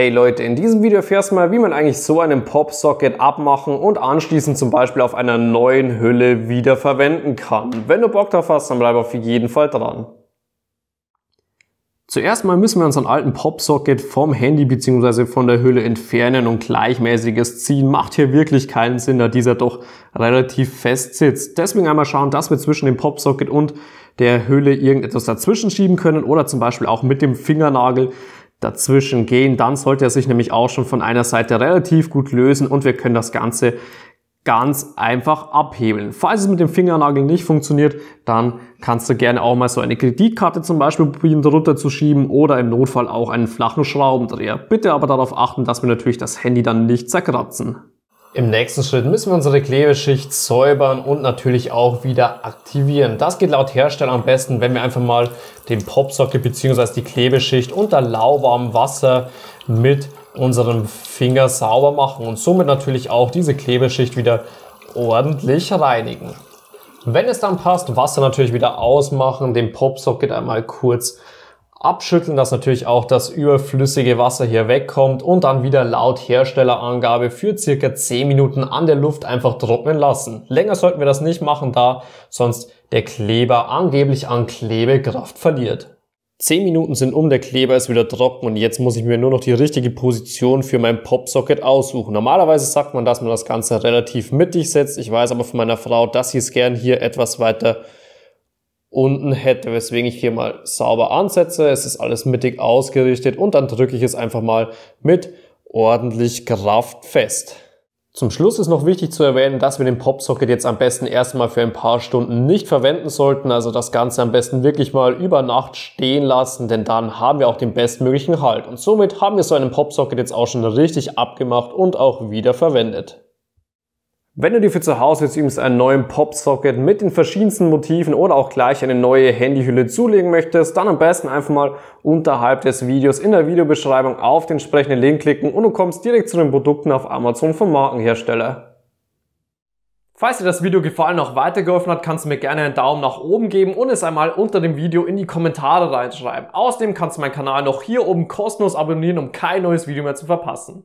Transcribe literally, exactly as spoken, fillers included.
Hey Leute, in diesem Video erfährst du mal, wie man eigentlich so einen Popsocket abmachen und anschließend zum Beispiel auf einer neuen Hülle wieder verwenden kann. Wenn du Bock drauf hast, dann bleib auf jeden Fall dran. Zuerst mal müssen wir unseren alten Popsocket vom Handy bzw. von der Hülle entfernen und gleichmäßiges Ziehen macht hier wirklich keinen Sinn, da dieser doch relativ fest sitzt. Deswegen einmal schauen, dass wir zwischen dem Popsocket und der Hülle irgendetwas dazwischen schieben können oder zum Beispiel auch mit dem Fingernagel dazwischen gehen. Dann sollte er sich nämlich auch schon von einer Seite relativ gut lösen und wir können das Ganze ganz einfach abhebeln. Falls es mit dem Fingernagel nicht funktioniert, dann kannst du gerne auch mal so eine Kreditkarte zum Beispiel probieren, darunter zu schieben oder im Notfall auch einen flachen Schraubendreher. Bitte aber darauf achten, dass wir natürlich das Handy dann nicht zerkratzen. Im nächsten Schritt müssen wir unsere Klebeschicht säubern und natürlich auch wieder aktivieren. Das geht laut Hersteller am besten, wenn wir einfach mal den Popsocket bzw. die Klebeschicht unter lauwarmem Wasser mit unseren Finger sauber machen und somit natürlich auch diese Klebeschicht wieder ordentlich reinigen. Wenn es dann passt, Wasser natürlich wieder ausmachen, den Popsocket einmal kurz abschütteln, dass natürlich auch das überflüssige Wasser hier wegkommt und dann wieder laut Herstellerangabe für circa zehn Minuten an der Luft einfach trocknen lassen. Länger sollten wir das nicht machen, da sonst der Kleber angeblich an Klebekraft verliert. zehn Minuten sind um, der Kleber ist wieder trocken und jetzt muss ich mir nur noch die richtige Position für mein Popsocket aussuchen. Normalerweise sagt man, dass man das Ganze relativ mittig setzt. Ich weiß aber von meiner Frau, dass sie es gern hier etwas weiter unten hätte, weswegen ich hier mal sauber ansetze. Es ist alles mittig ausgerichtet und dann drücke ich es einfach mal mit ordentlich Kraft fest. Zum Schluss ist noch wichtig zu erwähnen, dass wir den Popsocket jetzt am besten erstmal für ein paar Stunden nicht verwenden sollten. Also das Ganze am besten wirklich mal über Nacht stehen lassen, denn dann haben wir auch den bestmöglichen Halt. Und somit haben wir so einen Popsocket jetzt auch schon richtig abgemacht und auch wieder verwendet. Wenn du dir für zu Hause jetzt übrigens einen neuen Popsocket mit den verschiedensten Motiven oder auch gleich eine neue Handyhülle zulegen möchtest, dann am besten einfach mal unterhalb des Videos in der Videobeschreibung auf den entsprechenden Link klicken und du kommst direkt zu den Produkten auf Amazon vom Markenhersteller. Falls dir das Video gefallen und auch weitergeholfen hat, kannst du mir gerne einen Daumen nach oben geben und es einmal unter dem Video in die Kommentare reinschreiben. Außerdem kannst du meinen Kanal noch hier oben kostenlos abonnieren, um kein neues Video mehr zu verpassen.